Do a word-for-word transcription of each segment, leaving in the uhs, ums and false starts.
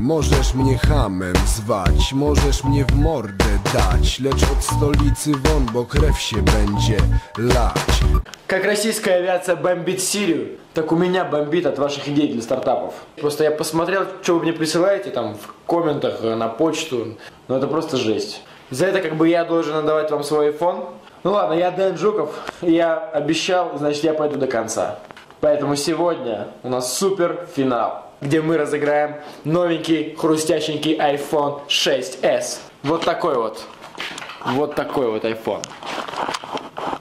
Możesz mnie chamem zwać, możesz mnie w mordę dać, lecz od stolicy won, bo krew się będzie lać. Как российская авиация бомбит Сирию, так у меня бомбит от ваших идей для стартапов. Просто я посмотрел, что вы мне присылаете там в комментах, на почту, но это просто жесть. За это как бы я должен отдавать вам свой айфон. Ну ладно, я Дэн Жуков, я обещал, значит я пойду до конца. Поэтому сегодня у нас супер финал, где мы разыграем новенький хрустященький айфон шесть эс. Вот такой вот, вот такой вот айфон.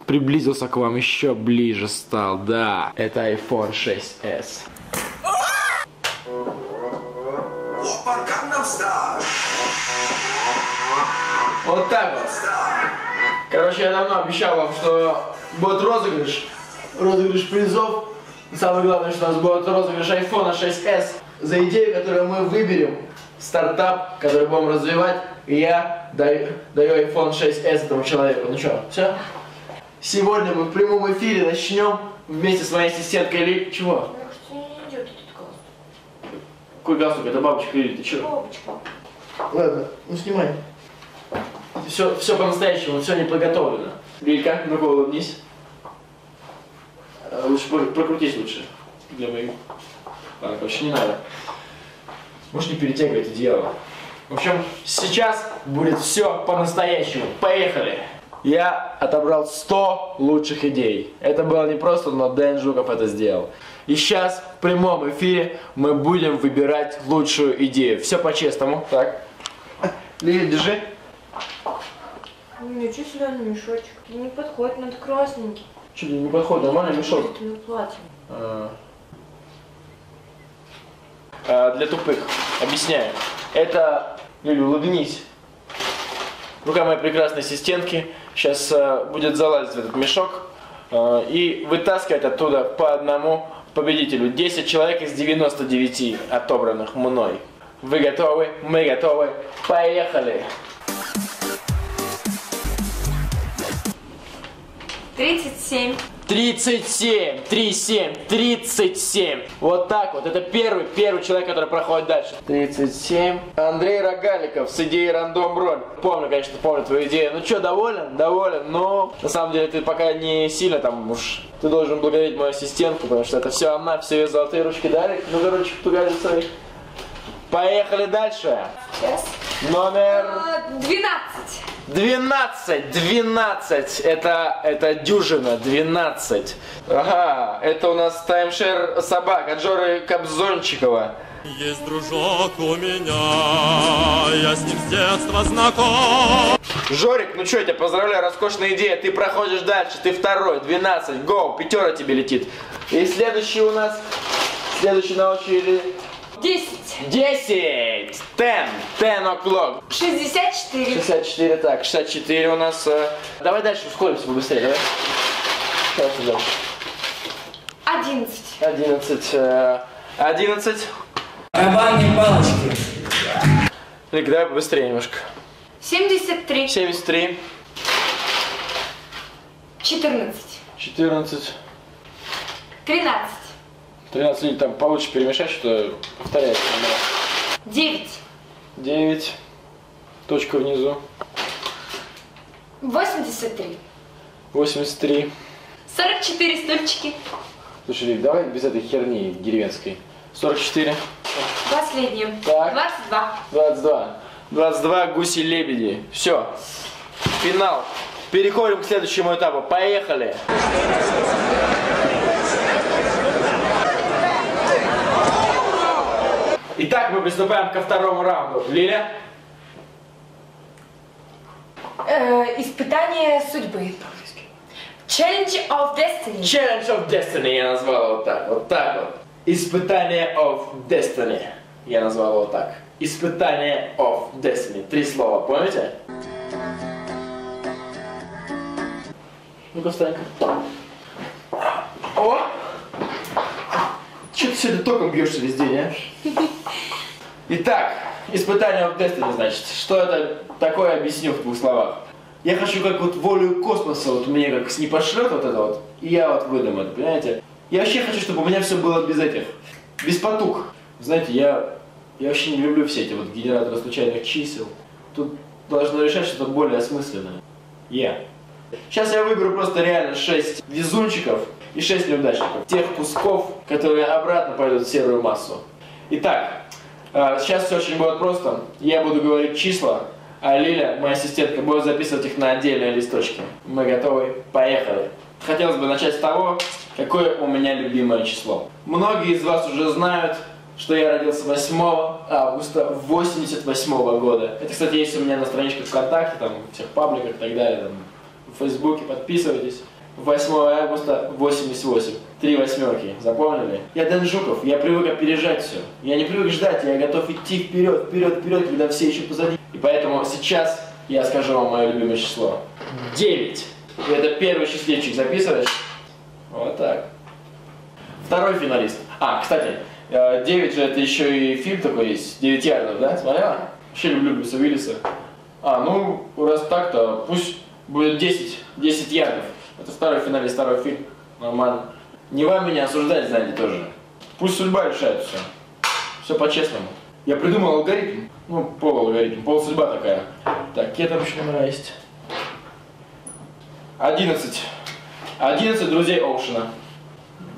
Приблизился к вам, еще ближе стал, да. Это айфон шесть эс. Вот так вот. Короче, я давно обещал вам, что будет розыгрыш. Розыгрыш призов. И самое главное, что у нас будет розыгрыш айфона шесть эс. За идею, которую мы выберем, стартап, который будем развивать, и я даю, даю айфон шесть эс этому человеку. Ну что, все? Сегодня мы в прямом эфире начнем вместе с моей ассистенткой Лили. Чего? Потому что не идет этот галстук. Какой галстук? Это бабочка Лили, ты чего? Бабочка. Ладно, ну снимай. Все, все по-настоящему, все не подготовлено. Лилька, ну-ка улыбнись. Лучше прокрутись лучше. Для моих. Ладно, короче, не надо. Можешь не перетягивать одеяло. В общем, сейчас будет все по-настоящему. Поехали! Я отобрал сто лучших идей. Это было не просто, но Дэн Жуков это сделал. И сейчас в прямом эфире мы будем выбирать лучшую идею. Все по-честному. Так. Лили, держи. Ничего себе, мешочек. Не подходит, надо красненький. Чуть не подходит, нормальный мешок. А. А, для тупых. Объясняю. Это... Лили, улыбнись. Рука моей прекрасной ассистентки. Сейчас э, будет залазить в этот мешок э, и вытаскивать оттуда по одному победителю. десять человек из девяноста девяти отобранных мной. Вы готовы? Мы готовы. Поехали! тридцать семь. тридцать семь. тридцать семь. тридцать семь. Вот так вот. Это первый, первый человек, который проходит дальше. тридцать семь. Андрей Рогаликов с идеей рандом роль. Помню, конечно, помню твою идею. Ну что, доволен? Доволен, но на самом деле ты пока не сильно там уж. Ты должен благодарить мою ассистентку, потому что это все она, все ее золотые ручки дали. Ну, короче, тугали своих. Поехали дальше. Сейчас. Номер... двенадцать. двенадцать, двенадцать, это, это дюжина, двенадцать. Ага, это у нас таймшер собак от Жоры Кобзончикова. Есть дружок у меня, я с ним с детства знаком. Жорик, ну что, я тебя поздравляю, роскошная идея, ты проходишь дальше, ты второй, двенадцать, гоу, пятерка тебе летит. И следующий у нас, следующий на очереди... десять. десять. Ten. Ten o'clock. шестьдесят четыре. шестьдесят четыре, так. шестьдесят четыре у нас. Э... Давай дальше ускоримся побыстрее, давай. Хорошо, дальше. одиннадцать. одиннадцать. Э... одиннадцать. Кабаньи палочки. Рик, давай побыстрее немножко. семьдесят три. семьдесят три. четырнадцать. четырнадцать. тринадцать. тринадцать лет там получше перемешать, что повторяется. девять. девять. Точка внизу. восемьдесят три. восемьдесят три. сорок четыре стульчики. Слушай, Рик, давай без этой херни деревенской. сорок четыре. Последним. Так. двадцать два. двадцать два. двадцать два гуси-лебеди. Все. Финал. Переходим к следующему этапу. Поехали. Итак, мы приступаем ко второму раунду. Лиля? Э, испытание судьбы. Challenge of Destiny. Challenge of Destiny я назвал вот так. Вот так вот. Испытание of Destiny. Я назвал вот так. Испытание of Destiny. Три слова, помните? Ну-ка, встань-ка. О! Че ты сегодня током бьешься весь день, а? Итак, испытание от Destiny, значит. Что это такое, объясню в двух словах. Я хочу как вот волю космоса, вот мне как с не пошлет вот это вот, и я вот выдам это, понимаете? Я вообще хочу, чтобы у меня все было без этих, без потуг. Знаете, я Я вообще не люблю все эти вот генераторы случайных чисел. Тут должно решать что-то более осмысленное. Я. Yeah. Сейчас я выберу просто реально шесть везунчиков и шесть неудачников. Тех кусков, которые обратно пойдут в серую массу. Итак, сейчас все очень будет просто. Я буду говорить числа, а Лиля, моя ассистентка, будет записывать их на отдельные листочки. Мы готовы. Поехали. Хотелось бы начать с того, какое у меня любимое число. Многие из вас уже знают, что я родился восьмого августа восемьдесят восьмого года. Это, кстати, есть у меня на страничке ВКонтакте, там, в всех пабликах и так далее, там, в Фейсбуке, подписывайтесь. восьмого августа восемьдесят восемь. Три восьмерки, запомнили? Я Дэн Жуков, я привык опережать все. Я не привык ждать, я готов идти вперед, вперед, вперед, когда все еще позади. И поэтому сейчас я скажу вам мое любимое число. девять. И это первый счастливчик, записываешь? Вот так. Второй финалист. А, кстати, девять же это еще и фильм такой есть, девять ярдов, да? Смотрела? Вообще люблю Брюса Уиллиса. А, ну, раз так-то, пусть будет десять. десять ярдов. Это второй финалист, второй фильм. Нормально. Не вам меня осуждать, знаете, тоже. Пусть судьба решает все. Все по-честному. Я придумал алгоритм. Ну, пол-алгоритм, пол-судьба такая. Так, я там еще номера есть. одиннадцать. одиннадцать друзей Оушена.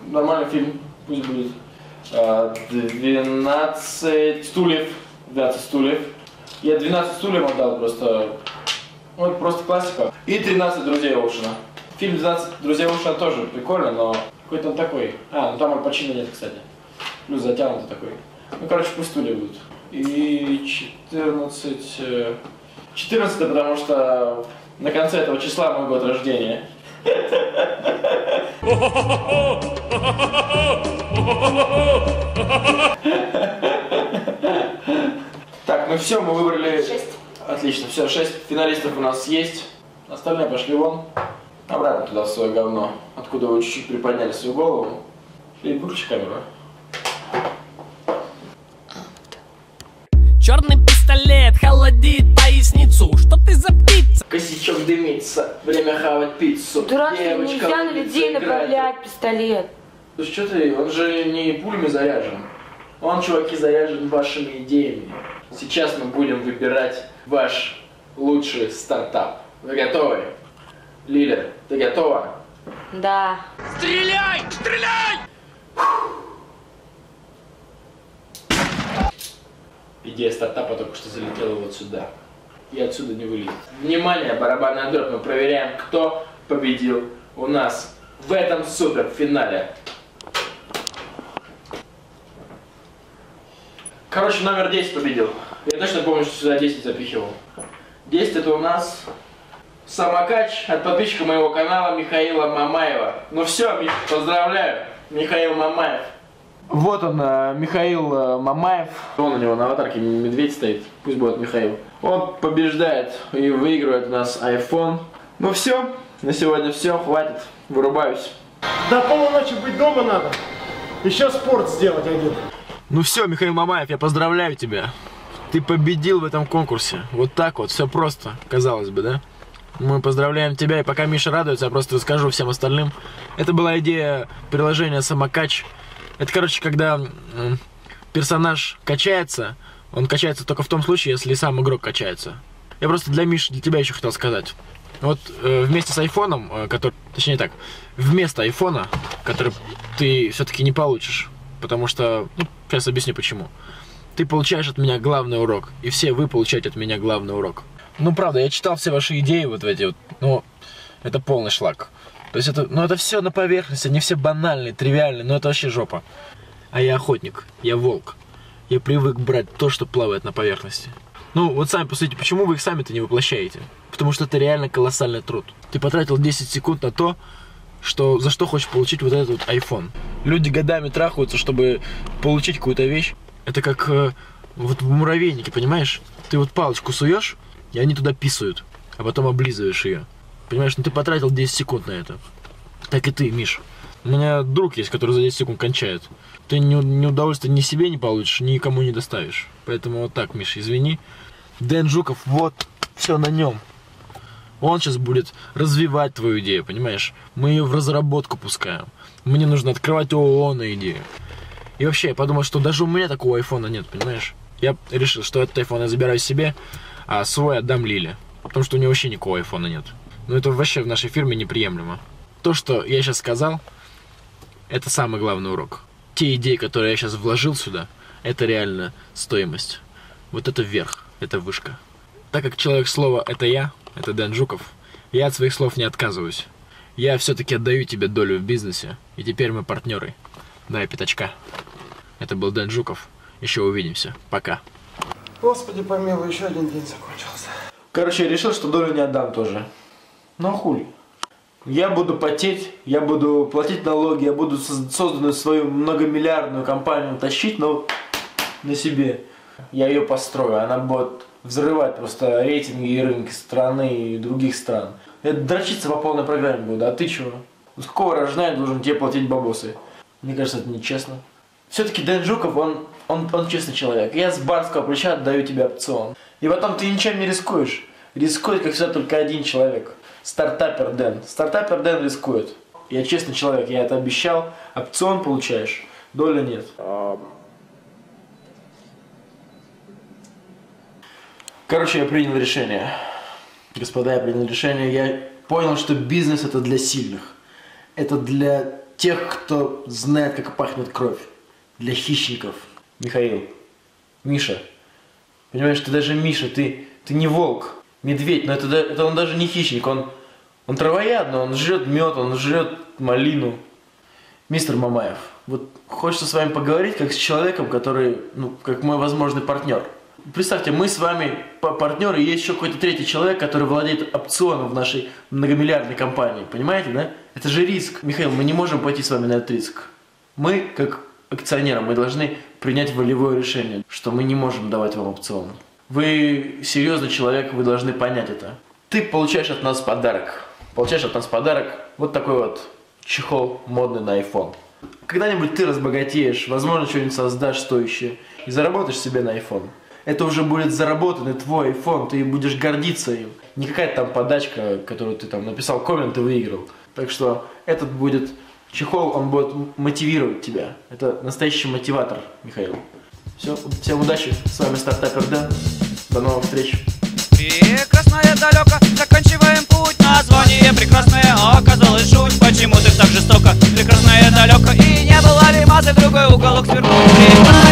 Нормальный фильм, пусть будет. двенадцать стульев. двенадцать стульев. Я двенадцать стульев отдал просто. Вот просто классика. И тринадцать друзей Оушена. Фильм «двенадцать друзей Оушена» тоже прикольно, но какой-то он такой. А, ну там Аль Пачино нет, кстати. Плюс затянутый такой. Ну, короче, пусть стулья будут. И четырнадцать... четырнадцать, потому что на конце этого числа мой год рождения. Так, ну все, мы выбрали... шесть. Отлично, все, шесть финалистов у нас есть. Остальные пошли вон. Обратно туда в свое говно, откуда вы чуть-чуть приподняли свою голову. И выключи камеру. Черный пистолет холодит поясницу. Что ты за птица? Косячок дымится, время хавать пиццу. Дурак, нельзя на людей направлять пистолет. Слушай, что ты, он же не пулями заряжен. Он, чуваки, заряжен вашими идеями. Сейчас мы будем выбирать ваш лучший стартап. Вы готовы? Лиля, ты готова? Да. Стреляй! Стреляй! Идея стартапа только что залетела вот сюда. И отсюда не вылезет. Внимание, барабанная дробь. Мы проверяем, кто победил у нас в этом суперфинале. Короче, номер десять победил. Я точно помню, что сюда десять запихивал. десять это у нас... Самокач от подписчика моего канала Михаила Мамаева. Ну все, Миша, поздравляю, Михаил Мамаев. Вот он, Михаил Мамаев. Вон у него на аватарке медведь стоит, пусть будет Михаил. Он побеждает и выигрывает у нас айфон. Ну все, на сегодня все, хватит, вырубаюсь. До полуночи быть дома надо, еще спорт сделать один. Ну все, Михаил Мамаев, я поздравляю тебя. Ты победил в этом конкурсе, вот так вот, все просто, казалось бы, да? Мы поздравляем тебя, и пока Миша радуется, я просто расскажу всем остальным. Это была идея приложения «Самокач». Это, короче, когда персонаж качается, он качается только в том случае, если сам игрок качается. Я просто для Миши, для тебя еще хотел сказать. Вот э, вместе с айфоном, э, который, точнее так, вместо айфона, который ты все-таки не получишь, потому что, ну, сейчас объясню почему. Ты получаешь от меня главный урок, и все вы получаете от меня главный урок. Ну, правда, я читал все ваши идеи вот эти вот, ну, это полный шлак. То есть это, ну, это все на поверхности, они все банальные, тривиальные, но это вообще жопа. А я охотник, я волк. Я привык брать то, что плавает на поверхности. Ну, вот сами посмотрите, почему вы их сами-то не воплощаете? Потому что это реально колоссальный труд. Ты потратил десять секунд на то, что, за что хочешь получить вот этот вот айфон. Люди годами трахаются, чтобы получить какую-то вещь. Это как э, вот в муравейнике, понимаешь? Ты вот палочку суешь, и они туда писают, а потом облизываешь ее. Понимаешь, ну ты потратил десять секунд на это. Так и ты, Миш. У меня друг есть, который за десять секунд кончает. Ты ни, ни удовольствия ни себе не получишь, ни кому не доставишь. Поэтому вот так, Миш, извини. Дэн Жуков, вот, все на нем. Он сейчас будет развивать твою идею, понимаешь? Мы ее в разработку пускаем. Мне нужно открывать ООО на идею. И вообще, я подумал, что даже у меня такого айфона нет, понимаешь? я решил, что этот айфон я забираю себе, а свой отдам Лиле, потому что у нее вообще никакого айфона нет. Но это вообще в нашей фирме неприемлемо. То, что я сейчас сказал, это самый главный урок. Те идеи, которые я сейчас вложил сюда, это реально стоимость. Вот это вверх, это вышка. Так как человек слова это я, это Дэн Жуков, я от своих слов не отказываюсь. Я все-таки отдаю тебе долю в бизнесе, и теперь мы партнеры. Дай пятачка. Это был Дэн Жуков. Еще увидимся. Пока. Господи помилуй, еще один день закончился. Короче, я решил, что долю не отдам тоже. Ну хуй. Я буду потеть, я буду платить налоги, я буду созданную свою многомиллиардную компанию тащить, но на себе. Я ее построю, она будет взрывать просто рейтинги и рынки страны и других стран. Я дрочиться по полной программе буду, а ты чего? С какого рожна я должен тебе платить бабосы? Мне кажется, это нечестно. Все-таки Дэн Жуков, он, он, он честный человек. Я с барского плеча отдаю тебе опцион. И потом ты ничем не рискуешь. Рискует, как всегда, только один человек. Стартапер Дэн. Стартапер Дэн рискует. Я честный человек, я это обещал. Опцион получаешь, доля нет. Короче, я принял решение. Господа, я принял решение. Я понял, что бизнес это для сильных. Это для тех, кто знает, как пахнет кровь. Для хищников. Михаил, Миша, понимаешь, ты даже Миша, ты, ты не волк. Медведь, но это, это он даже не хищник, он, он травоядный, он жрет мед, он жрет малину. Мистер Мамаев, вот хочется с вами поговорить как с человеком, который, ну, как мой возможный партнер. Представьте, мы с вами партнеры, и есть еще какой-то третий человек, который владеет опционом в нашей многомиллиардной компании, понимаете, да? Это же риск. Михаил, мы не можем пойти с вами на этот риск. Мы, как акционеры, мы должны принять волевое решение, что мы не можем давать вам опцион. Вы серьезный человек, вы должны понять это. Ты получаешь от нас подарок. Получаешь от нас подарок вот такой вот чехол модный на iPhone. Когда-нибудь ты разбогатеешь, возможно, что-нибудь создашь стоящее и заработаешь себе на iPhone. Это уже будет заработанный твой iPhone, ты будешь гордиться им. Не какая-то там подачка, которую ты там написал коммент и выиграл. Так что этот будет чехол, он будет мотивировать тебя. Это настоящий мотиватор, Михаил. Все, всем удачи, с вами Стартапер Дэн, до новых встреч. Прекрасное далеко, заканчиваем путь, название прекрасное, оказалось жуть, почему ты так жестоко? Прекрасное далеко, и не было ли мазы, другой уголок свернул.